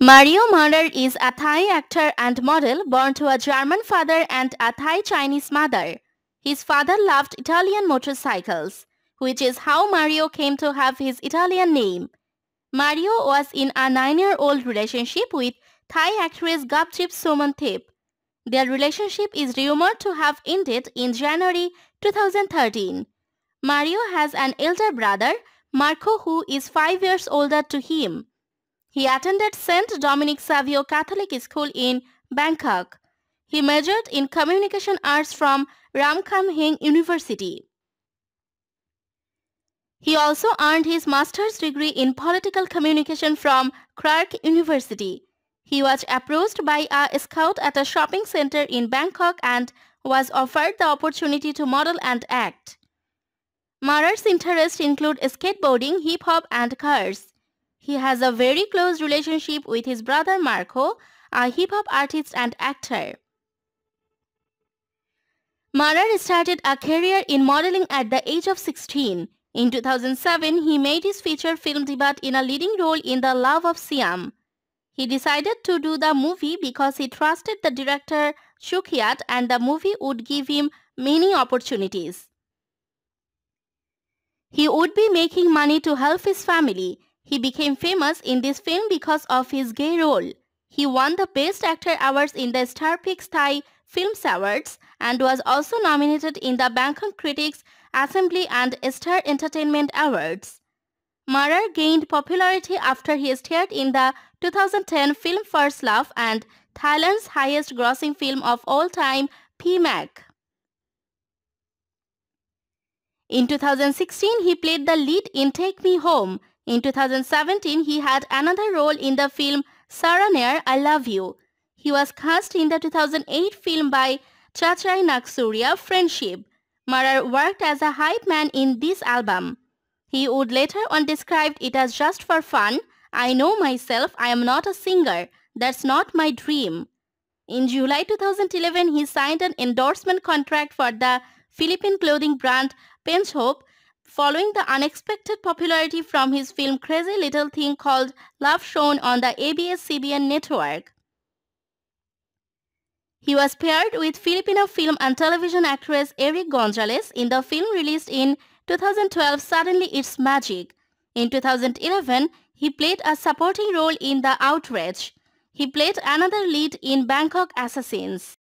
Mario Maurer is a Thai actor and model born to a German father and a Thai Chinese mother. His father loved Italian motorcycles, which is how Mario came to have his Italian name. Mario was in a 9-year-old relationship with Thai actress Gubgib Sumonthip. Their relationship is rumored to have ended in January 2013. Mario has an elder brother, Marco, who is 5 years older to him. He attended St. Dominic Savio Catholic School in Bangkok. He majored in Communication Arts from Ramkhamhaeng University. He also earned his master's degree in Political Communication from Clark University. He was approached by a scout at a shopping center in Bangkok and was offered the opportunity to model and act. Maurer's interests include skateboarding, hip-hop and cars. He has a very close relationship with his brother Marco, a hip-hop artist and actor. Maurer started a career in modeling at the age of 16. In 2007, he made his feature film debut in a leading role in The Love of Siam. He decided to do the movie because he trusted the director Chookiat and the movie would give him many opportunities. He would be making money to help his family. He became famous in this film because of his gay role. He won the Best Actor awards in the Star Pics Thai Film Awards and was also nominated in the Bangkok Critics Assembly and Star Entertainment Awards. Maurer gained popularity after he starred in the 2010 film First Love and Thailand's highest-grossing film of all time, P'Mac. In 2016, he played the lead in Take Me Home. In 2017, he had another role in the film Saranair I Love You. He was cast in the 2008 film by Chatchai Naksuuria, Friendship. Maurer worked as a hype man in this album. He would later on described it as just for fun. I know myself, I am not a singer. That's not my dream. In July 2011, he signed an endorsement contract for the Philippine clothing brand Penshop, following the unexpected popularity from his film Crazy Little Thing Called Love, shown on the ABS-CBN network. He was paired with Filipino film and television actress Erich Gonzales in the film released in 2012 Suddenly It's Magic. In 2011, he played a supporting role in The Outrage. He played another lead in Bangkok Assassins.